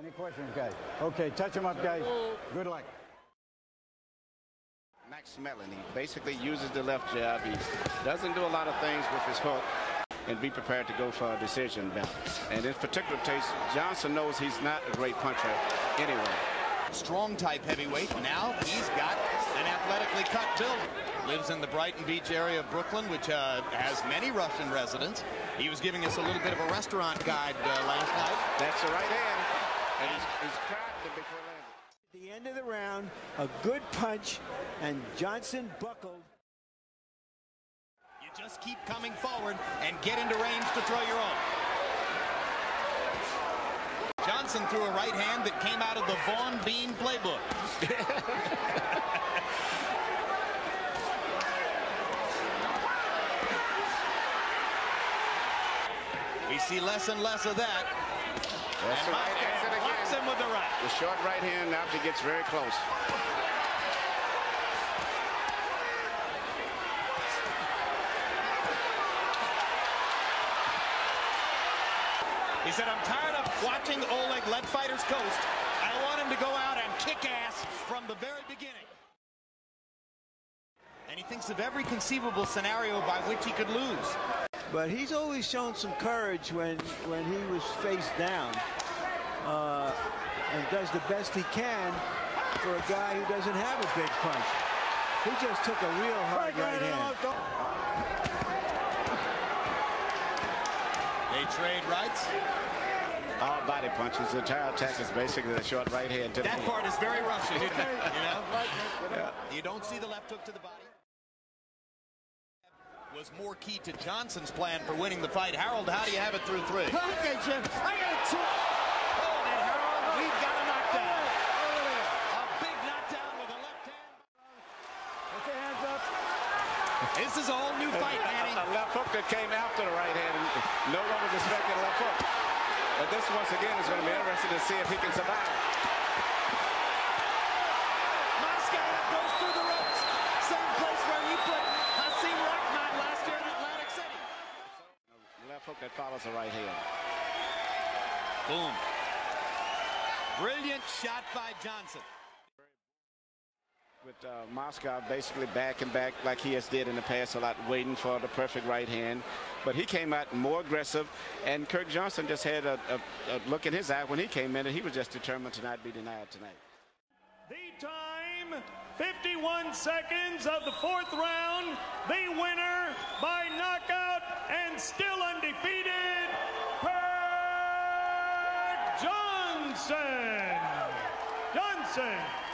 Any questions, guys? Okay, touch him up, guys. Good luck. Max Mellon, he basically uses the left jab. He doesn't do a lot of things with his hook, and be prepared to go for a decision balance. And in particular case, Johnson knows he's not a great puncher anyway. Strong type heavyweight. Now he's got an athletically cut too. Lives in the Brighton Beach area of Brooklyn, which has many Russian residents. He was giving us a little bit of a restaurant guide last night. That's the right hand. And he's caught the before landing. At the end of the round, a good punch, and Johnson buckled. You just keep coming forward and get into range to throw your own. Johnson threw a right hand that came out of the Vaughn Bean playbook. We see less and less of that. That's the right hand again. Locks him with the right. The short right hand after gets very close. He said, I'm tired of watching Oleg let fighters coast. I want him to go out and kick ass from the very beginning. And he thinks of every conceivable scenario by which he could lose. But he's always shown some courage when he was faced down. And does the best he can for a guy who doesn't have a big punch. He just took a real hard right hand. They trade rights. All body punches. The entire attack is basically the short right hand. To that part is very Russian, you know? Yeah. You don't see the left hook to the body. Was more key to Johnson's plan for winning the fight. Harold, how do you have it through three? Okay, Jim. I got two. Oh, and Harold, we've got a knockdown. A big knockdown with a left hand. Put your hands up. This is a whole new fight, Manny. A left hook that came after the right hand. No one was expecting a left hook. But this, once again, is going to be interesting to see if he can survive. Maskaev goes through the ropes. Same place where he put Hasim Rahman last year in Atlantic City. A left hook that follows the right hand. Boom. Brilliant shot by Johnson. With Moscow basically back and back like he has did in the past a lot, waiting for the perfect right hand. But he came out more aggressive, and Kirk Johnson just had a look in his eye when he came in, and he was just determined to not be denied tonight. The time, 51 seconds of the fourth round, the winner by knockout and still undefeated, Kirk Johnson.